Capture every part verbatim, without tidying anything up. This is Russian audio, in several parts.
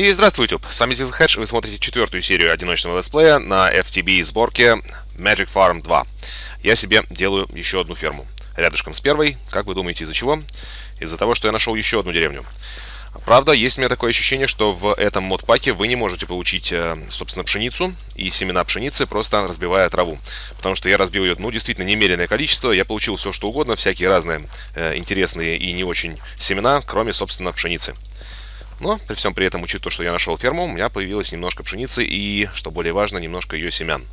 И здравствуй, YouTube! С вами Тилхедж, и вы смотрите четвертую серию одиночного летсплея на эф ти би сборке Magic Farm два. Я себе делаю еще одну ферму. Рядышком с первой. Как вы думаете, из-за чего? Из-за того, что я нашел еще одну деревню. Правда, есть у меня такое ощущение, что в этом модпаке вы не можете получить, собственно, пшеницу и семена пшеницы, просто разбивая траву. Потому что я разбил ее, ну, действительно, немеренное количество. Я получил все, что угодно, всякие разные э, интересные и не очень семена, кроме, собственно, пшеницы. Но при всем при этом, учитывая то, что я нашел ферму, у меня появилось немножко пшеницы и, что более важно, немножко ее семян.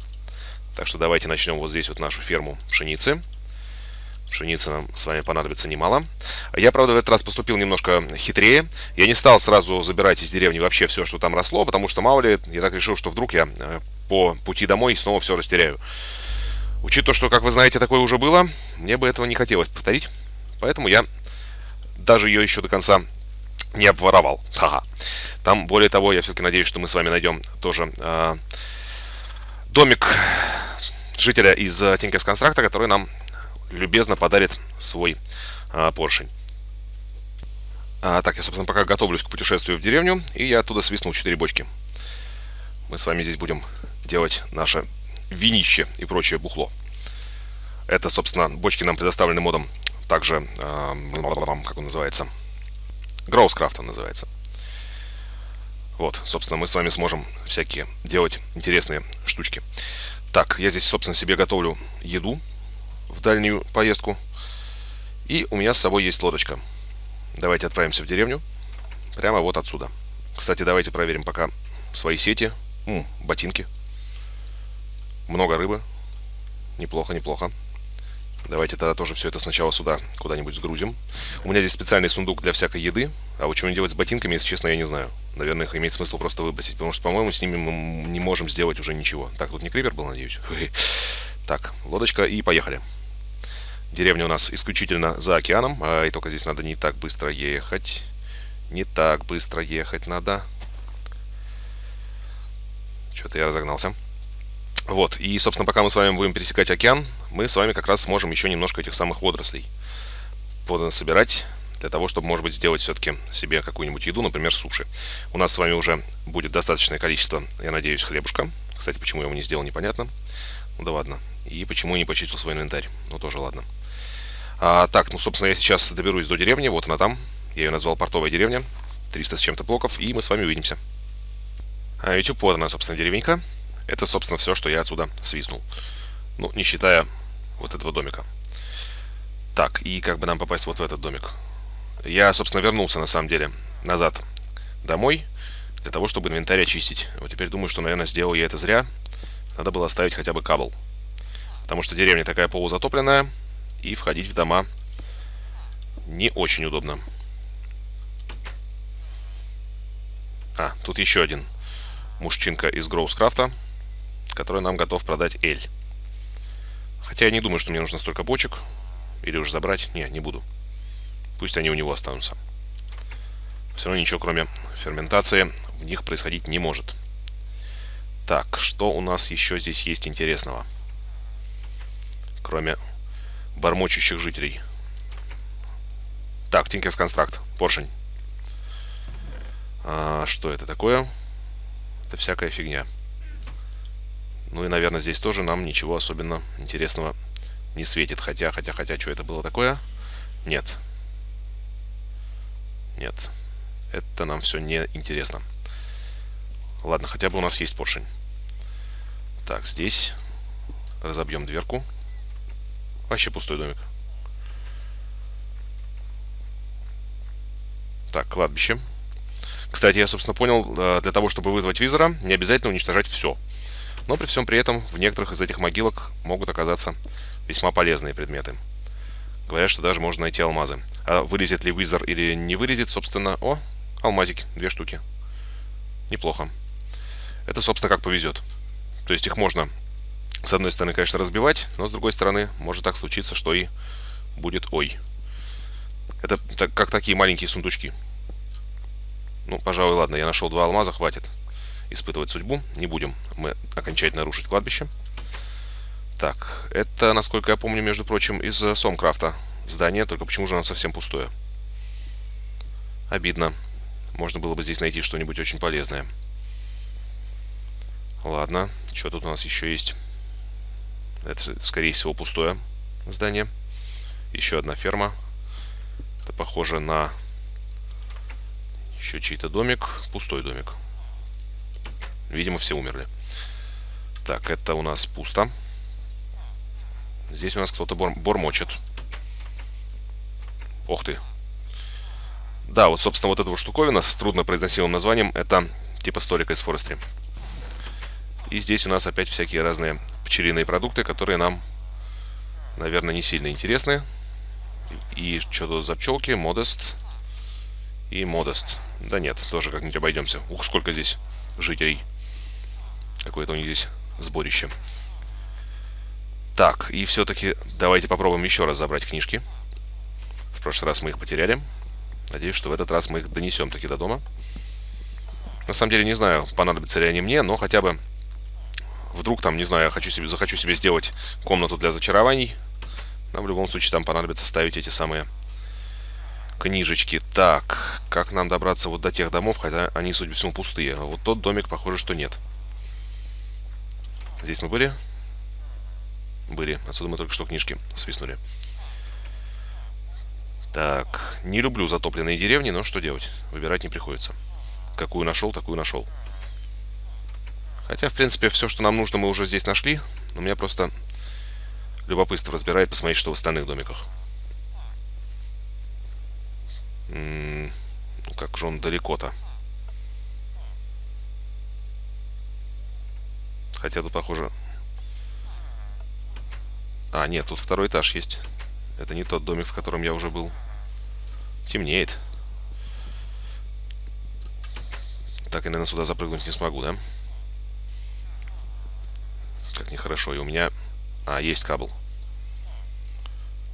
Так что давайте начнем вот здесь вот нашу ферму пшеницы. Пшеницы нам с вами понадобится немало. Я, правда, в этот раз поступил немножко хитрее. Я не стал сразу забирать из деревни вообще все, что там росло, потому что, мало ли, я так решил, что вдруг я по пути домой снова все растеряю. Учитывая то, что, как вы знаете, такое уже было, мне бы этого не хотелось повторить. Поэтому я даже ее еще до конца не обворовал. Ха-ха. Там, более того, я все-таки надеюсь, что мы с вами найдем тоже э, домик жителя из Tinkers' Construct, который нам любезно подарит свой а, поршень. А, так, я, собственно, пока готовлюсь к путешествию в деревню, и я оттуда свистнул четыре бочки. Мы с вами здесь будем делать наше винище и прочее бухло. Это, собственно, бочки нам предоставлены модом также, а, как он называется, GrowthCraft он называется. Вот, собственно, мы с вами сможем всякие делать интересные штучки. Так, я здесь, собственно, себе готовлю еду в дальнюю поездку. И у меня с собой есть лодочка. Давайте отправимся в деревню. Прямо вот отсюда. Кстати, давайте проверим пока свои сети. М, ботинки. Много рыбы. Неплохо, неплохо. Давайте тогда тоже все это сначала сюда куда-нибудь сгрузим. У меня здесь специальный сундук для всякой еды. А вот что делать с ботинками, если честно, я не знаю. Наверное, их имеет смысл просто выбросить. Потому что, по-моему, с ними мы не можем сделать уже ничего. Так, тут не крипер был, надеюсь? Так, лодочка, и поехали. Деревня у нас исключительно за океаном. И только здесь надо не так быстро ехать. Не так быстро ехать надо. Что-то я разогнался. Вот, и, собственно, пока мы с вами будем пересекать океан, мы с вами как раз сможем еще немножко этих самых водорослей подсобирать, для того, чтобы, может быть, сделать все-таки себе какую-нибудь еду, например, суши. У нас с вами уже будет достаточное количество, я надеюсь, хлебушка. Кстати, почему я его не сделал, непонятно. Ну да ладно. И почему я не почистил свой инвентарь? Ну тоже ладно. А, так, ну, собственно, я сейчас доберусь до деревни. Вот она там. Я ее назвал портовая деревня. триста с чем-то блоков. И мы с вами увидимся. А, YouTube, вот она, собственно, деревенька. Это, собственно, все, что я отсюда свистнул. Ну, не считая вот этого домика. Так, и как бы нам попасть вот в этот домик? Я, собственно, вернулся, на самом деле, назад домой. Для того, чтобы инвентарь очистить. Вот теперь думаю, что, наверное, сделал я это зря. Надо было оставить хотя бы кабел. Потому что деревня такая полузатопленная. И входить в дома не очень удобно. А, тут еще один мужчинка из GrowthCraft, который нам готов продать эль. Хотя я не думаю, что мне нужно столько бочек. Или уж забрать. Не, не буду. Пусть они у него останутся. Все равно ничего, кроме ферментации, в них происходить не может. Так, что у нас еще здесь есть интересного? Кроме бормочущих жителей. Так, Tinkers' Construct, поршень. А, что это такое? Это всякая фигня. Ну и, наверное, здесь тоже нам ничего особенно интересного не светит. Хотя, хотя, хотя, что это было такое? Нет. Нет. Это нам все не интересно. Ладно, хотя бы у нас есть поршень. Так, здесь разобьем дверку. Вообще пустой домик. Так, кладбище. Кстати, я, собственно, понял, для того, чтобы вызвать визора, не обязательно уничтожать все. Но при всем при этом в некоторых из этих могилок могут оказаться весьма полезные предметы. Говорят, что даже можно найти алмазы. А вылезет ли визор или не вылезет, собственно... О, алмазики, две штуки. Неплохо. Это, собственно, как повезет. То есть их можно, с одной стороны, конечно, разбивать, но с другой стороны, может так случиться, что и будет ой. Это так, как такие маленькие сундучки. Ну, пожалуй, ладно, я нашел два алмаза, хватит испытывать судьбу. Не будем мы окончательно рушить кладбище. Так, это, насколько я помню, между прочим, из Сомкрафта здание, только почему же оно совсем пустое? Обидно. Можно было бы здесь найти что-нибудь очень полезное. Ладно, что тут у нас еще есть? Это, скорее всего, пустое здание. Еще одна ферма. Это похоже на еще чей-то домик. Пустой домик. Видимо, все умерли. Так, это у нас пусто. Здесь у нас кто-то бор... бормочет. Ох ты. Да, вот, собственно, вот эта вот штуковина с труднопроизносимым названием. Это типа столика из Forestry. И здесь у нас опять всякие разные пчелиные продукты, которые нам, наверное, не сильно интересны. И что-то за пчелки, модест. И модест. Да нет, тоже как-нибудь обойдемся. Ух, сколько здесь жителей. Какое-то у них здесь сборище. Так, и все-таки давайте попробуем еще раз забрать книжки. В прошлый раз мы их потеряли. Надеюсь, что в этот раз мы их донесем таки до дома. На самом деле не знаю, понадобятся ли они мне, но хотя бы вдруг там, не знаю, я хочу себе, захочу себе сделать комнату для зачарований. Нам в любом случае там понадобится ставить эти самые книжечки. Так, как нам добраться вот до тех домов, хотя они, судя по всему, пустые. А вот тот домик, похоже, что нет. Здесь мы были? Были. Отсюда мы только что книжки свистнули. Так, не люблю затопленные деревни, но что делать? Выбирать не приходится. Какую нашел, такую нашел. Хотя, в принципе, все, что нам нужно, мы уже здесь нашли. Но меня просто любопытство разбирает посмотреть, что в остальных домиках. М-м, ну как же он далеко-то. Хотя тут, похоже... А, нет, тут второй этаж есть. Это не тот домик, в котором я уже был. Темнеет. Так, я, наверное, сюда запрыгнуть не смогу, да? Как нехорошо. И у меня... А, есть кабель.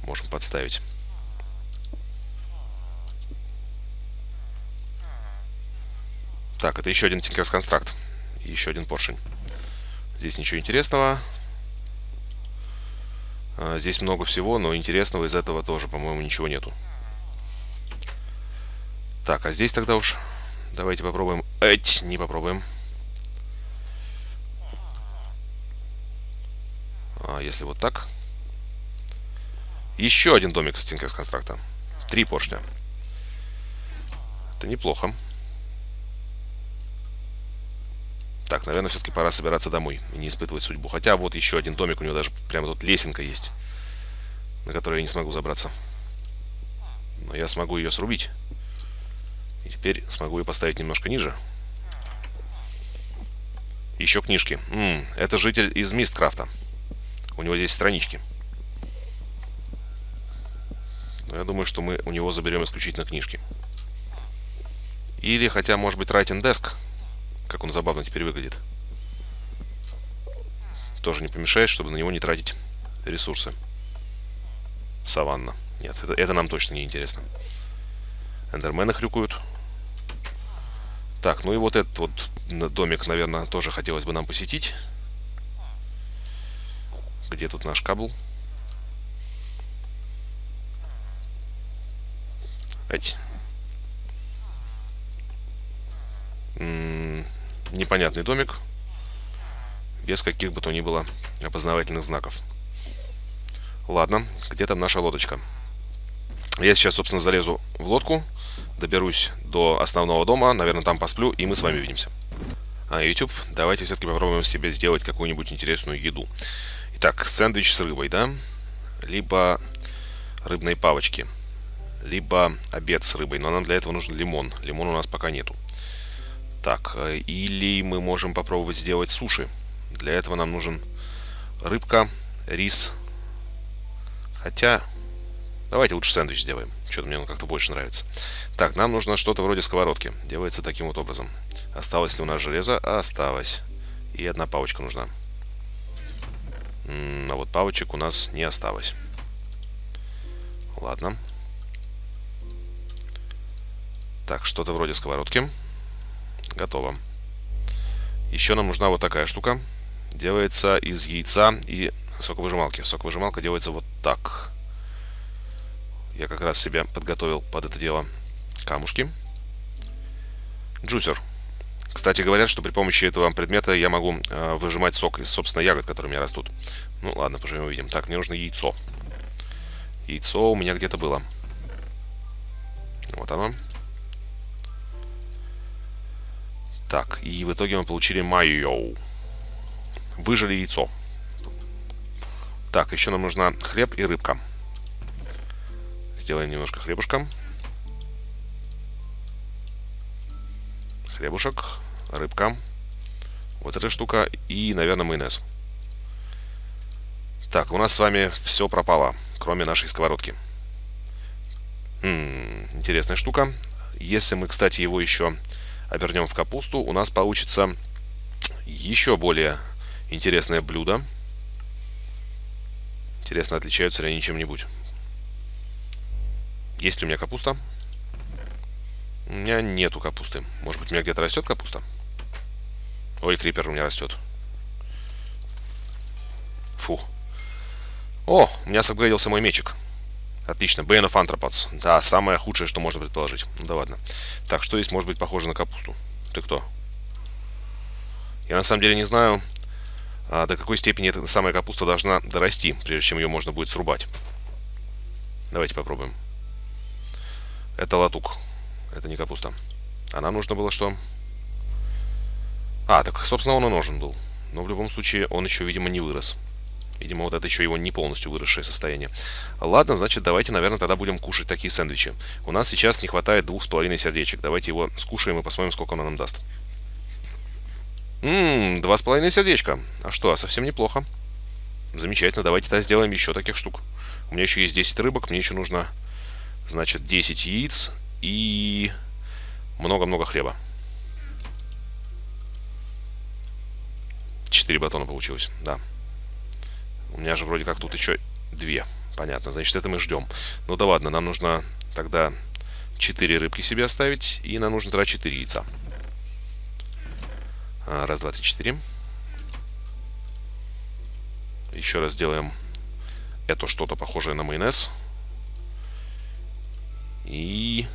Можем подставить. Так, это еще один Tinkers' Construct. И еще один поршень. Здесь ничего интересного. Здесь много всего, но интересного из этого тоже, по-моему, ничего нету. Так, а здесь тогда уж... Давайте попробуем... Эть, не попробуем. А если вот так? Еще один домик с Tinkers' Construct. Три поршня. Это неплохо. Так, наверное, все-таки пора собираться домой и не испытывать судьбу. Хотя вот еще один домик, у него даже прямо тут лесенка есть, на которую я не смогу забраться. Но я смогу ее срубить. И теперь смогу ее поставить немножко ниже. Еще книжки. М-м, это житель из Мисткрафта. У него здесь странички. Но я думаю, что мы у него заберем исключительно книжки. Или, хотя, может быть, Writing Desk. Как он забавно теперь выглядит. Тоже не помешает, чтобы на него не тратить ресурсы. Саванна. Нет, это, это нам точно не интересно. Эндермены хрюкают. Так, ну и вот этот вот домик, наверное, тоже хотелось бы нам посетить. Где тут наш кабл? Эть. М-м, непонятный домик. Без каких бы то ни было опознавательных знаков. Ладно, где там наша лодочка? Я сейчас, собственно, залезу в лодку. Доберусь до основного дома. Наверное, там посплю, и мы с вами увидимся. А, YouTube, давайте все-таки попробуем себе сделать какую-нибудь интересную еду. Так, сэндвич с рыбой, да? Либо рыбные палочки. Либо обед с рыбой. Но нам для этого нужен лимон. Лимона у нас пока нету. Так, или мы можем попробовать сделать суши. Для этого нам нужен рыбка, рис. Хотя, давайте лучше сэндвич сделаем. Что-то мне он как-то больше нравится. Так, нам нужно что-то вроде сковородки. Делается таким вот образом. Осталось ли у нас железо? Осталось. И одна палочка нужна. А вот палочек у нас не осталось. Ладно. Так, что-то вроде сковородки. Готово. Еще нам нужна вот такая штука. Делается из яйца и соковыжималки. Соковыжималка делается вот так. Я как раз себя подготовил под это дело камушки. джусер. Кстати, говорят, что при помощи этого предмета я могу э, выжимать сок из, собственно, ягод, которые у меня растут. Ну ладно, поживем увидим. Так, мне нужно яйцо. Яйцо у меня где-то было. Вот оно. Так, и в итоге мы получили майо. Выжили яйцо. Так, еще нам нужна хлеб и рыбка. Сделаем немножко хлебушка. Хлебушек, рыбка. Вот эта штука и, наверное, майонез. Так, у нас с вами все пропало, кроме нашей сковородки. М-м, интересная штука. Если мы, кстати, его еще обернем в капусту, у нас получится еще более интересное блюдо. Интересно, отличаются ли они чем-нибудь. Есть ли у меня капуста? У меня нету капусты. Может быть, у меня где-то растет капуста? Ой, крипер у меня растет. Фу. О, у меня сапгрейдился мой мечик. Отлично. Bain of Anthropods. Да, самое худшее, что можно предположить. Ну да ладно. Так, что здесь может быть похоже на капусту? Ты кто? Я на самом деле не знаю, до какой степени эта самая капуста должна дорасти, прежде чем ее можно будет срубать. Давайте попробуем. Это латук. Это не капуста. А нам нужно было что? А, так, собственно, он и нужен был. Но в любом случае он еще, видимо, не вырос. Видимо, вот это еще его не полностью выросшее состояние. Ладно, значит, давайте, наверное, тогда будем кушать такие сэндвичи. У нас сейчас не хватает двух с половиной сердечек. Давайте его скушаем и посмотрим, сколько он нам даст. Ммм, два с половиной сердечка. А что, а совсем неплохо. Замечательно, давайте тогда сделаем еще таких штук. У меня еще есть десять рыбок, мне еще нужно... Значит, десять яиц и много-много хлеба. четыре батона получилось, да. У меня же вроде как тут еще две. Понятно, значит, это мы ждем. Ну да ладно, нам нужно тогда четыре рыбки себе оставить. И нам нужно тогда четыре яйца. Раз, два, три, четыре. Еще раз сделаем это что-то похожее на майонез. И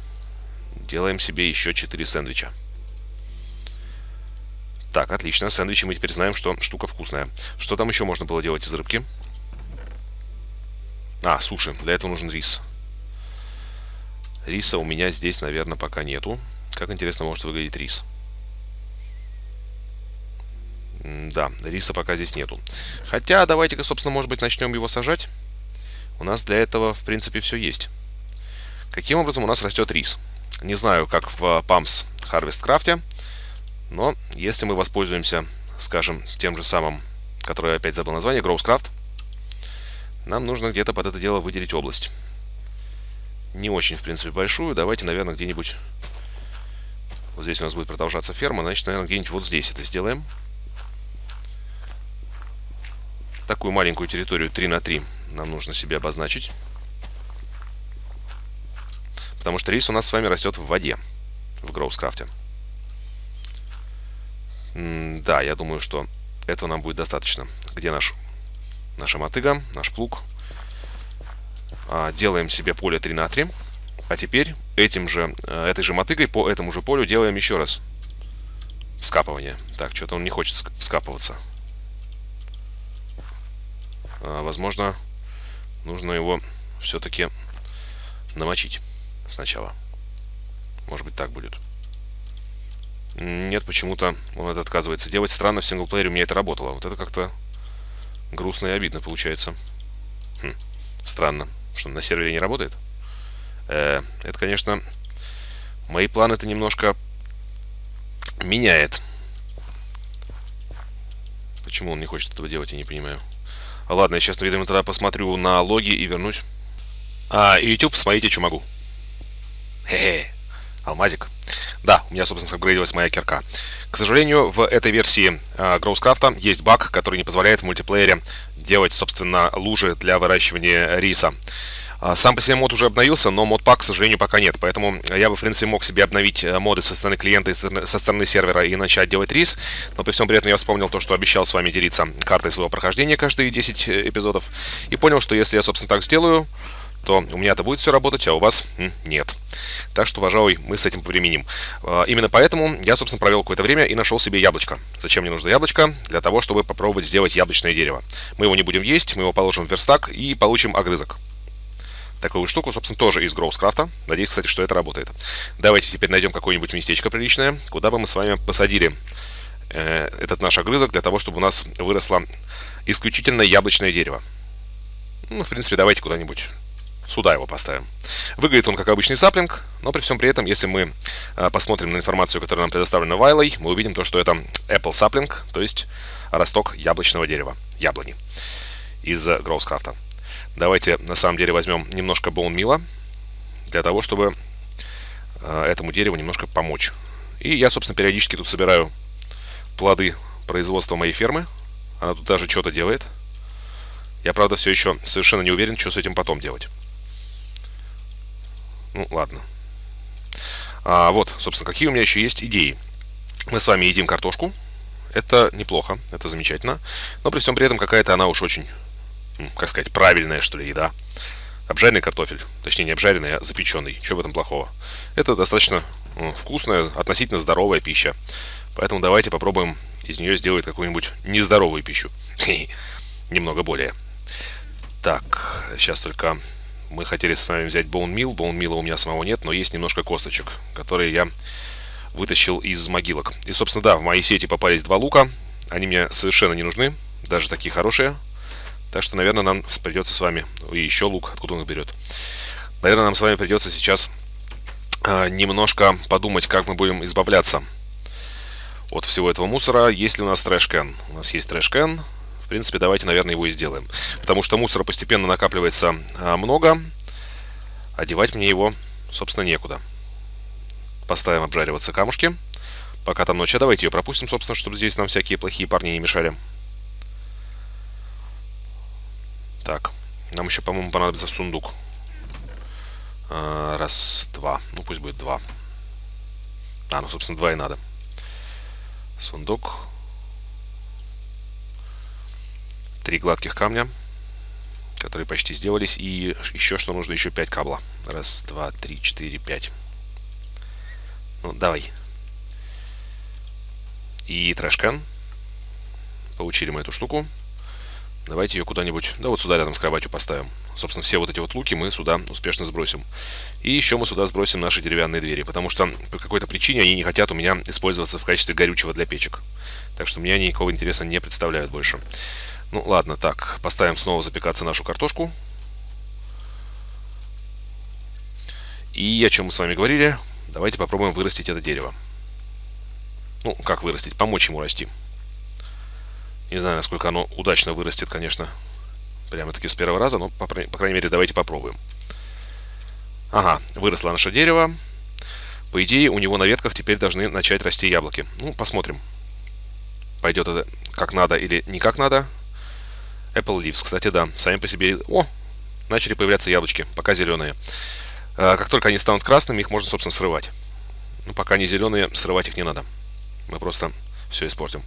делаем себе еще четыре сэндвича. Так, отлично. Сэндвичи мы теперь знаем, что штука вкусная. Что там еще можно было делать из рыбки? А, суши. Для этого нужен рис. Риса у меня здесь, наверное, пока нету. Как интересно может выглядеть рис. Да, риса пока здесь нету. Хотя, давайте-ка, собственно, может быть, начнем его сажать. У нас для этого, в принципе, все есть. Каким образом у нас растет рис? Не знаю, как в памс Harvest Craft, но если мы воспользуемся, скажем, тем же самым, который я опять забыл название, GrowthCraft, нам нужно где-то под это дело выделить область. Не очень, в принципе, большую. Давайте, наверное, где-нибудь... Вот здесь у нас будет продолжаться ферма, значит, наверное, где-нибудь вот здесь это сделаем. Такую маленькую территорию три на три нам нужно себе обозначить. Потому что рис у нас с вами растет в воде. В GrowthCraft. Да, я думаю, что этого нам будет достаточно. Где наш, наша мотыга, наш плуг? А, делаем себе поле три на три. А теперь этим же, этой же мотыгой по этому же полю делаем еще раз вскапывание. Так, что-то он не хочет вскапываться. А, возможно, нужно его все-таки намочить. Сначала. Может быть, так будет. Нет, почему-то он это отказывается делать. Странно, в синглплеере у меня это работало. Вот это как-то грустно и обидно получается. Хм, странно, что на сервере не работает. Э, это, конечно, мои планы-то немножко меняет. Почему он не хочет этого делать, я не понимаю. А ладно, я сейчас, видимо, тогда посмотрю на логи и вернусь. А, YouTube, смотрите, что могу. Хе-хе, алмазик. Да, у меня, собственно, сапгрейдилась моя кирка. К сожалению, в этой версии э, GrowthCraft есть баг, который не позволяет в мультиплеере делать, собственно, лужи для выращивания риса. Сам по себе мод уже обновился, но модпак, к сожалению, пока нет. Поэтому я бы, в принципе, мог себе обновить моды со стороны клиента и со стороны сервера и начать делать рис. Но при всем при этом я вспомнил то, что обещал с вами делиться картой своего прохождения каждые десять эпизодов. И понял, что если я, собственно, так сделаю, то у меня-то будет все работать, а у вас нет. Так что, пожалуй, мы с этим повременим. Именно поэтому я, собственно, провел какое-то время и нашел себе яблочко. Зачем мне нужно яблочко? Для того, чтобы попробовать сделать яблочное дерево. Мы его не будем есть, мы его положим в верстак и получим огрызок. Такую штуку, собственно, тоже из GrowthCraft. Надеюсь, кстати, что это работает. Давайте теперь найдем какое-нибудь местечко приличное, куда бы мы с вами посадили э, этот наш огрызок, для того, чтобы у нас выросло исключительно яблочное дерево. Ну, в принципе, давайте куда-нибудь сюда его поставим. Выглядит он как обычный саплинг, но при всем при этом, если мы э, посмотрим на информацию, которая нам предоставлена Вайлой, мы увидим то, что это Apple саплинг, то есть росток яблочного дерева, яблони из GrowthCraft. Давайте на самом деле возьмем немножко боунмила для того, чтобы э, этому дереву немножко помочь. И я, собственно, периодически тут собираю плоды производства моей фермы. Она тут даже что-то делает. Я, правда, все еще совершенно не уверен, что с этим потом делать. Ну, ладно. А, вот, собственно, какие у меня еще есть идеи. Мы с вами едим картошку. Это неплохо, это замечательно. Но при всем при этом какая-то она уж очень... как сказать, правильная, что ли, еда. Обжаренный картофель. Точнее, не обжаренный, а запеченный. Чего в этом плохого? Это достаточно вкусная, относительно здоровая пища. Поэтому давайте попробуем из нее сделать какую-нибудь нездоровую пищу. Немного более. Так, сейчас только... Мы хотели с вами взять боунмил. Боунмила у меня самого нет, но есть немножко косточек, которые я вытащил из могилок. И, собственно, да, в моей сети попались два лука. Они мне совершенно не нужны. Даже такие хорошие. Так что, наверное, нам придется с вами... И еще лук, откуда он их берет. Наверное, нам с вами придется сейчас э, немножко подумать, как мы будем избавляться от всего этого мусора. Есть ли у нас трэш-кэн? У нас есть трэш-кэн. В принципе, давайте, наверное, его и сделаем. Потому что мусора постепенно накапливается э, много. Одевать мне его, собственно, некуда. Поставим обжариваться камушки. Пока там ночь. А давайте ее пропустим, собственно, чтобы здесь нам всякие плохие парни не мешали. Так, нам еще, по-моему, понадобится сундук. Раз, два. Ну, пусть будет два. А, ну, собственно, два и надо. Сундук. Три гладких камня, которые почти сделались. И еще что нужно, еще пять кабла. Раз, два, три, четыре, пять. Ну, давай. И трэшкэн. Получили мы эту штуку. Давайте ее куда-нибудь, да вот сюда рядом с кроватью поставим. Собственно, все вот эти вот луки мы сюда успешно сбросим. И еще мы сюда сбросим наши деревянные двери, потому что по какой-то причине они не хотят у меня использоваться в качестве горючего для печек. Так что меня они никакого интереса не представляют больше. Ну ладно, так, поставим снова запекаться нашу картошку. И о чем мы с вами говорили, давайте попробуем вырастить это дерево. Ну, как вырастить? Помочь ему расти. Не знаю, насколько оно удачно вырастет, конечно, прямо-таки с первого раза, но, по, по крайней мере, давайте попробуем. Ага, выросло наше дерево. По идее, у него на ветках теперь должны начать расти яблоки. Ну, посмотрим, пойдет это как надо или не как надо. Apple Leaves, кстати, да, сами по себе... О, начали появляться яблочки, пока зеленые. Как только они станут красными, их можно, собственно, срывать. Ну, пока не зеленые, срывать их не надо. Мы просто... все испортим.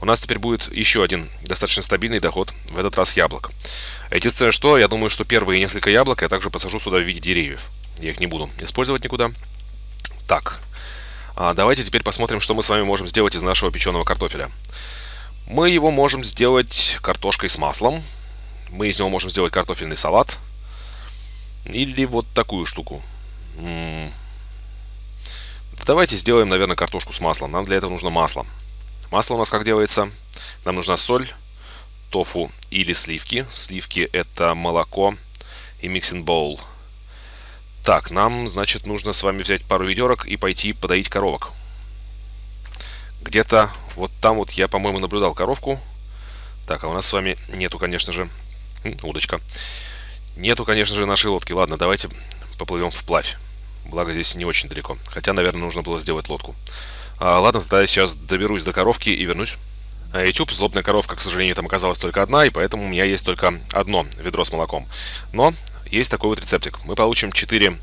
У нас теперь будет еще один достаточно стабильный доход, в этот раз яблок. Единственное, что я думаю, что первые несколько яблок я также посажу сюда в виде деревьев. Я их не буду использовать никуда. Так, а давайте теперь посмотрим, что мы с вами можем сделать из нашего печеного картофеля. Мы его можем сделать картошкой с маслом. Мы из него можем сделать картофельный салат. Или вот такую штуку. М-м. Давайте сделаем, наверное, картошку с маслом. Нам для этого нужно масло. Масло у нас как делается? Нам нужна соль, тофу или сливки. Сливки — это молоко и миксинг боул. Так, нам, значит, нужно с вами взять пару ведерок и пойти подоить коровок. Где-то вот там вот я, по-моему, наблюдал коровку. Так, а у нас с вами нету, конечно же... Удочка. Нету, конечно же, нашей лодки. Ладно, давайте поплывем вплавь. Благо здесь не очень далеко. Хотя, наверное, нужно было сделать лодку. А, ладно, тогда я сейчас доберусь до коровки и вернусь. А YouTube, злобная коровка, к сожалению, там оказалась только одна, и поэтому у меня есть только одно ведро с молоком. Но есть такой вот рецептик. Мы получим четыре,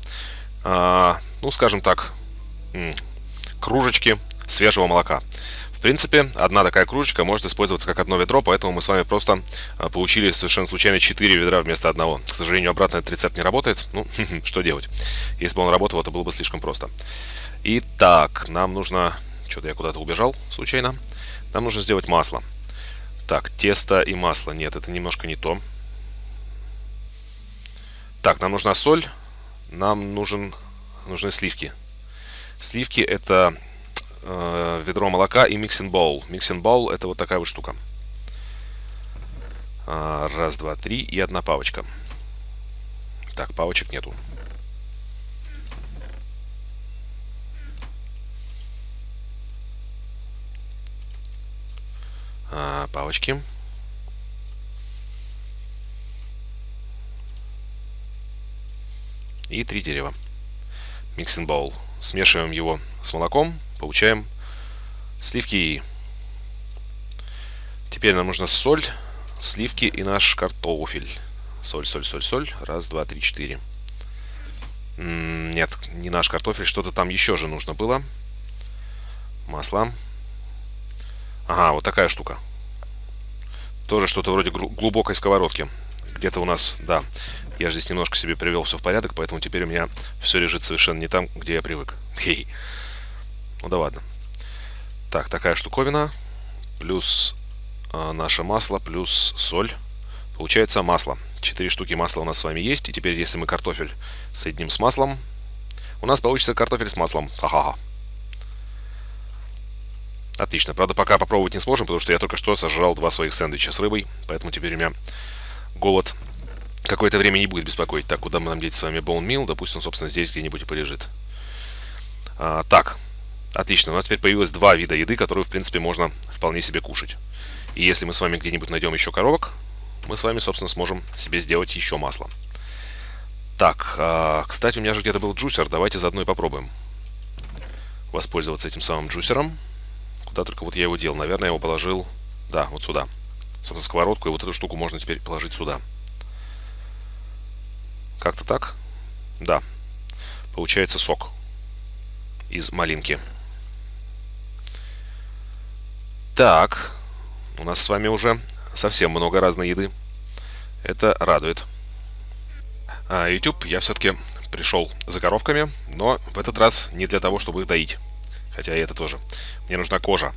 а, ну, скажем так, кружечки свежего молока. В В принципе, одна такая кружечка может использоваться как одно ведро, поэтому мы с вами просто получили совершенно случайно четыре ведра вместо одного. К сожалению, обратно этот рецепт не работает. Ну, что делать? Если бы он работал, это было бы слишком просто. Итак, нам нужно... Что-то я куда-то убежал случайно. Нам нужно сделать масло. Так, тесто и масло. Нет, это немножко не то. Так, нам нужна соль. Нам нужен... нужны сливки. Сливки — это... ведро молока и миксинг боул. Миксинг боул — это вот такая вот штука. Раз, два, три и одна палочка. Так, палочек нету. А, палочки. И три дерева. Миксинг боул. Смешиваем его с молоком. Получаем сливки. Теперь нам нужна соль, сливки и наш картофель. Соль, соль, соль, соль. Раз, два, три, четыре. Нет, не наш картофель. Что-то там еще же нужно было. Масло. Ага, вот такая штука. Тоже что-то вроде глубокой сковородки. Где-то у нас, да. Я же здесь немножко себе привел все в порядок, поэтому теперь у меня все лежит совершенно не там, где я привык. Хе-хе. Ну да ладно. Так, такая штуковина. Плюс э, наше масло, плюс соль. Получается масло. Четыре штуки масла у нас с вами есть. И теперь, если мы картофель соединим с маслом, у нас получится картофель с маслом. Ага-ха. Отлично. Правда, пока попробовать не сможем, потому что я только что сожрал два своих сэндвича с рыбой. Поэтому теперь у меня голод какое-то время не будет беспокоить. Так, куда мы нам деть с вами Bone Meal? Допустим, он, собственно, здесь где-нибудь и полежит. А, так. Отлично, у нас теперь появилось два вида еды, которую, в принципе, можно вполне себе кушать. И если мы с вами где-нибудь найдем еще коровок, мы с вами, собственно, сможем себе сделать еще масло. Так, э, кстати, у меня же где-то был джусер, давайте заодно и попробуем воспользоваться этим самым джусером. Куда только вот я его делал, наверное, я его положил, да, вот сюда. Собственно, сковородку и вот эту штуку можно теперь положить сюда. Как-то так? Да. Получается сок из малинки. Так, у нас с вами уже совсем много разной еды. Это радует. А, YouTube, я все-таки пришел за коровками, но в этот раз не для того, чтобы их доить. Хотя и это тоже. Мне нужна кожа.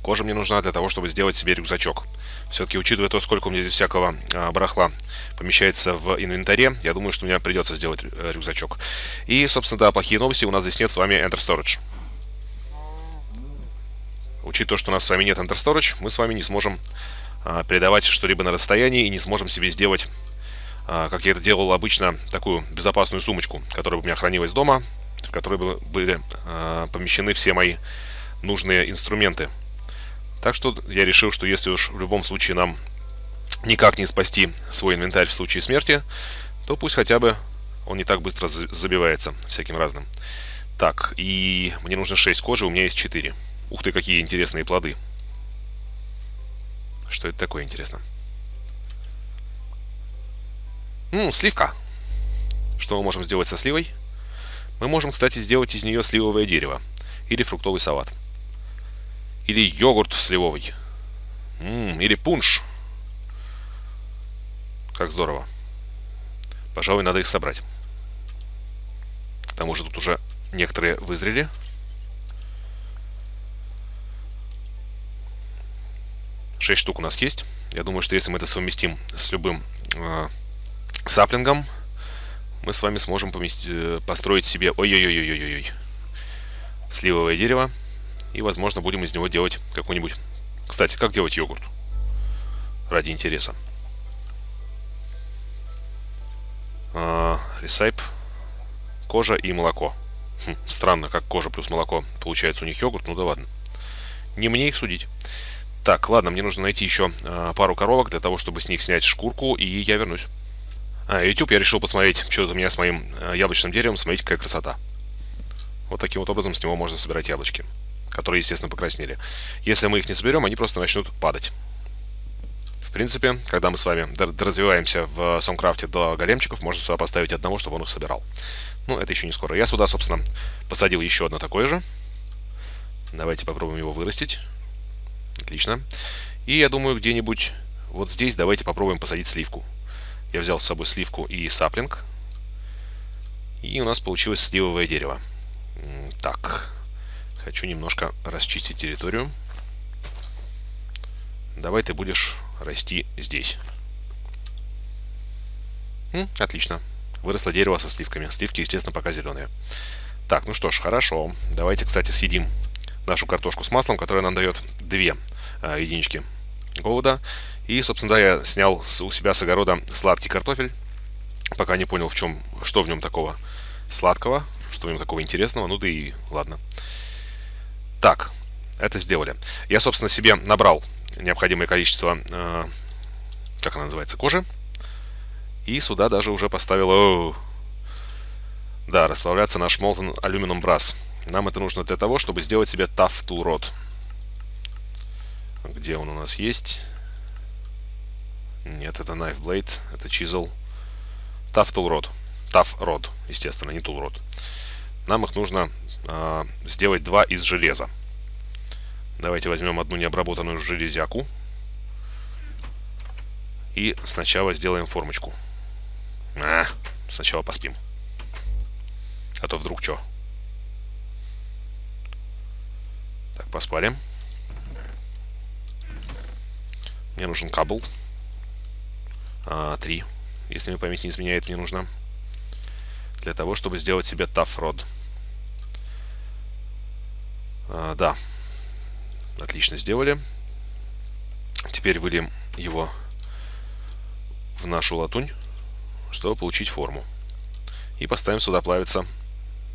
Кожа мне нужна для того, чтобы сделать себе рюкзачок. Все-таки, учитывая то, сколько у меня здесь всякого барахла помещается в инвентаре, я думаю, что мне придется сделать рюкзачок. И, собственно, да, плохие новости. У нас здесь нет с вами EnderStorage. Учитывая то, что у нас с вами нет EnderStorage, мы с вами не сможем передавать что-либо на расстоянии и не сможем себе сделать, как я это делал обычно, такую безопасную сумочку, которая бы у меня хранилась дома, в которой бы были помещены все мои нужные инструменты. Так что я решил, что если уж в любом случае нам никак не спасти свой инвентарь в случае смерти, то пусть хотя бы он не так быстро забивается всяким разным. Так, и мне нужно шесть кожи, у меня есть четыре. Ух ты, какие интересные плоды. Что это такое, интересно? М-м, сливка. Что мы можем сделать со сливой? Мы можем, кстати, сделать из нее сливовое дерево или фруктовый салат. Или йогурт сливовый. М-м, или пунш. Как здорово. Пожалуй, надо их собрать. К тому же тут уже некоторые вызрели. Шесть штук у нас есть. Я думаю, что если мы это совместим с любым э, саплингом, мы с вами сможем поместить, э, построить себе... Ой-ой-ой-ой-ой-ой. Сливовое дерево. И, возможно, будем из него делать какой-нибудь... Кстати, как делать йогурт? Ради интереса. А, ресайп. Кожа и молоко. Хм, странно, как кожа плюс молоко. Получается у них йогурт. Ну да ладно. Не мне их судить. Так, ладно, мне нужно найти еще а, пару коровок для того, чтобы с них снять шкурку. И я вернусь. А, YouTube я решил посмотреть, что это у меня с моим а, яблочным деревом. Смотрите, какая красота. Вот таким вот образом с него можно собирать яблочки, которые, естественно, покраснели. Если мы их не соберем, они просто начнут падать. В принципе, когда мы с вами развиваемся в Сомкрафте до големчиков, можно сюда поставить одного, чтобы он их собирал. Ну, это еще не скоро. Я сюда, собственно, посадил еще одно такое же. Давайте попробуем его вырастить. Отлично. И я думаю, где-нибудь вот здесь давайте попробуем посадить сливку. Я взял с собой сливку и саплинг. И у нас получилось сливовое дерево. Так. Хочу немножко расчистить территорию. Давай ты будешь расти здесь. М, отлично. Выросло дерево со сливками. Сливки, естественно, пока зеленые. Так, ну что ж, хорошо. Давайте, кстати, съедим нашу картошку с маслом, которая нам дает две а, единички голода. И, собственно, да, я снял с, у себя с огорода сладкий картофель. Пока не понял, в чем, что в нем такого сладкого, что в нем такого интересного. Ну да и ладно. Так, это сделали. Я, собственно, себе набрал необходимое количество, э, как она называется, кожи. И сюда даже уже поставил... О, да, расплавляться наш Molten Aluminum Brass. Нам это нужно для того, чтобы сделать себе Tough to Rot. Где он у нас есть? Нет, это Knife Blade, это Chisel. Tough to Rot. Tough Rod, естественно, не Tool Rod. Нам их нужно э, сделать два из железа. Давайте возьмем одну необработанную железяку. И сначала сделаем формочку. А, сначала поспим. А то вдруг что? Так, поспали. Мне нужен кабл. А, три. Если мне память не изменяет, мне нужна. Для того, чтобы сделать себе Tough Rod. А, да. Отлично сделали. Теперь выльем его в нашу латунь, чтобы получить форму. И поставим сюда плавиться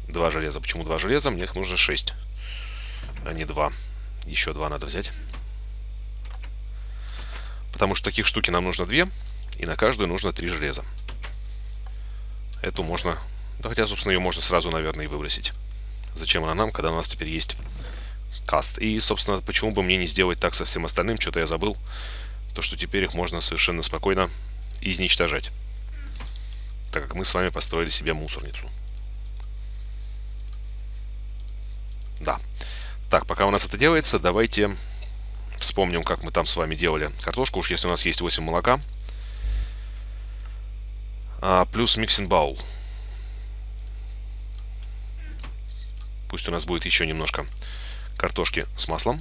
два железа. Почему два железа? Мне их нужно шесть, а не два. Еще два надо взять. Потому что таких штуки нам нужно две, и на каждую нужно три железа. Эту можно... Да хотя, собственно, ее можно сразу, наверное, и выбросить. Зачем она нам, когда у нас теперь есть каст? И, собственно, почему бы мне не сделать так со всем остальным? Что-то я забыл. То, что теперь их можно совершенно спокойно изничтожать. Так как мы с вами построили себе мусорницу. Да. Так, пока у нас это делается, давайте вспомним, как мы там с вами делали картошку. Уж если у нас есть восемь молока. А, плюс миксинг баул. Пусть у нас будет еще немножко картошки с маслом.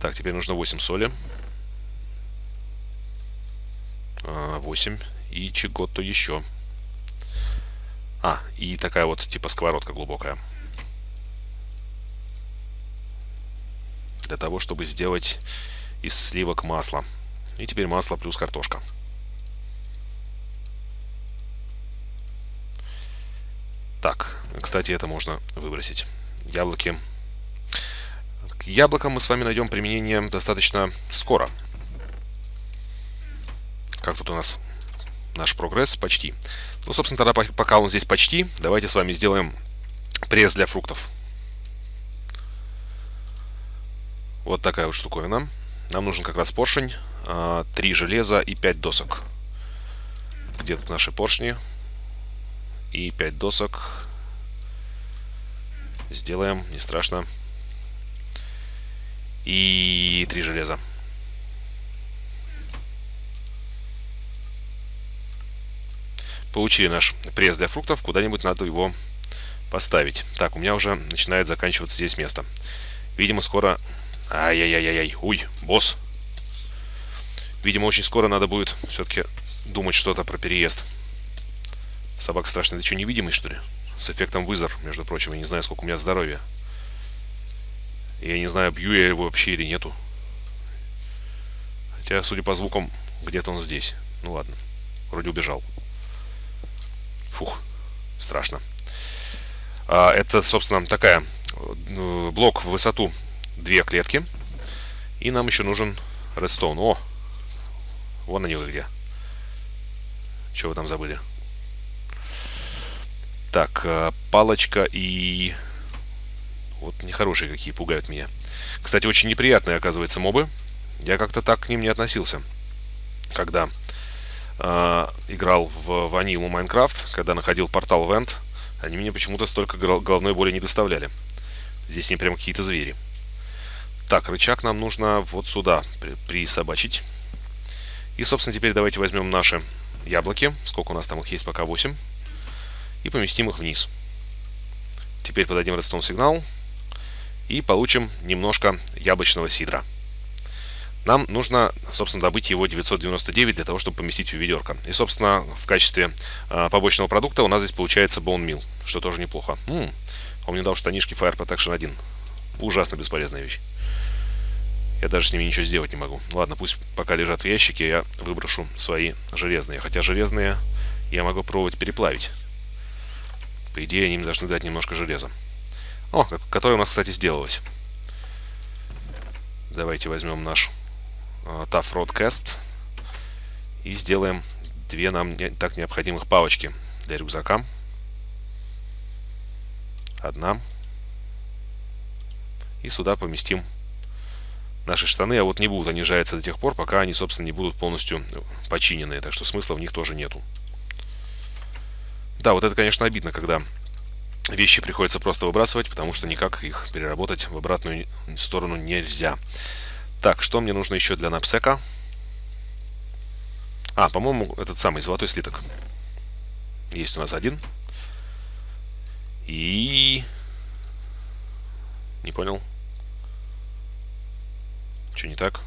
Так, теперь нужно восемь соли. восемь и чего-то еще. А, и такая вот типа сковородка глубокая. Для того, чтобы сделать из сливок масло. И теперь масло плюс картошка. Так, кстати, это можно выбросить. Яблоки. К яблокам мы с вами найдем применение достаточно скоро. Как тут у нас наш прогресс? Почти. Ну, собственно, тогда пока он здесь почти, давайте с вами сделаем пресс для фруктов. Вот такая вот штуковина. Нам нужен как раз поршень, три железа и пять досок. Где тут наши поршни? И пять досок. Сделаем, не страшно. И три железа. Получили наш пресс для фруктов. Куда-нибудь надо его поставить. Так, у меня уже начинает заканчиваться здесь место. Видимо, скоро... Ай-яй-яй-яй. Уй, босс. Видимо, очень скоро надо будет все-таки думать что-то про переезд. Собака страшная. Ты что, невидимый, что ли? С эффектом вызор, между прочим. Я не знаю, сколько у меня здоровья. Я не знаю, бью я его вообще или нету. Хотя, судя по звукам, где-то он здесь. Ну ладно. Вроде убежал. Фух, страшно. А, это, собственно, такая блок в высоту две клетки. И нам еще нужен редстоун. О! Вон они вы где. Чего вы там забыли? Так, палочка и... Вот нехорошие какие, пугают меня. Кстати, очень неприятные, оказывается, мобы. Я как-то так к ним не относился. Когда... играл в ванилу Майнкрафт, когда находил портал Вент, они мне почему-то столько головной боли не доставляли. Здесь они прям какие-то звери. Так, рычаг нам нужно вот сюда присобачить. И, собственно, теперь давайте возьмем наши яблоки. Сколько у нас там их есть? Пока восемь. И поместим их вниз. Теперь подадим redstone сигнал. И получим немножко яблочного сидра. Нам нужно, собственно, добыть его девятьсот девяносто девять для того, чтобы поместить в ведерко. И, собственно, в качестве э, побочного продукта у нас здесь получается bone meal, что тоже неплохо. М-м, он мне дал штанишки Fire Protection один. Ужасно бесполезная вещь. Я даже с ними ничего сделать не могу. Ладно, пусть пока лежат в ящике, я выброшу свои железные. Хотя железные я могу пробовать переплавить. По идее, они мне должны дать немножко железа. О, которое у нас, кстати, сделалось. Давайте возьмем наш Tough Roadcast и сделаем две нам не, так необходимых палочки для рюкзака. Одна. И сюда поместим наши штаны. А вот не будут они жаться до тех пор, пока они, собственно, не будут полностью починены. Так что смысла в них тоже нету. Да, вот это, конечно, обидно, когда вещи приходится просто выбрасывать, потому что никак их переработать в обратную сторону нельзя. Так, что мне нужно еще для напсека? А, по-моему, этот самый золотой слиток. Есть у нас один. И... Не понял. Что не так?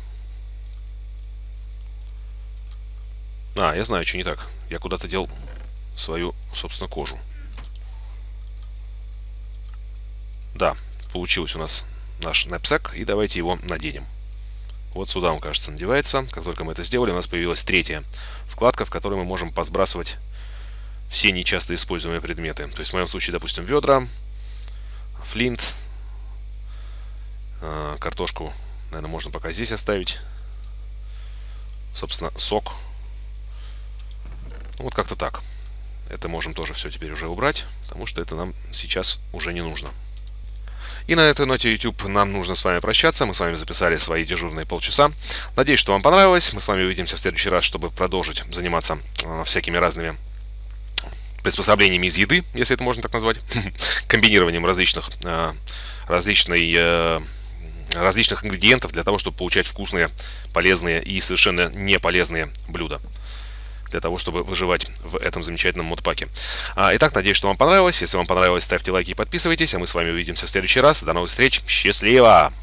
А, я знаю, что не так. Я куда-то дел свою, собственно, кожу. Да, получилось у нас наш напсек. И давайте его наденем. Вот сюда он, кажется, надевается. Как только мы это сделали, у нас появилась третья вкладка, в которой мы можем посбрасывать все нечасто используемые предметы. То есть в моем случае, допустим, ведра, флинт, картошку, наверное, можно пока здесь оставить. Собственно, сок. Вот как-то так. Это можем тоже все теперь уже убрать, потому что это нам сейчас уже не нужно. И на этой ноте, YouTube, нам нужно с вами прощаться. Мы с вами записали свои дежурные полчаса. Надеюсь, что вам понравилось. Мы с вами увидимся в следующий раз, чтобы продолжить заниматься э, всякими разными приспособлениями из еды, если это можно так назвать. Комбинированием различных, э, различной, э, различных ингредиентов для того, чтобы получать вкусные, полезные и совершенно не полезные блюда. Для того, чтобы выживать в этом замечательном модпаке. Итак, надеюсь, что вам понравилось. Если вам понравилось, ставьте лайки и подписывайтесь. А мы с вами увидимся в следующий раз. До новых встреч. Счастливо!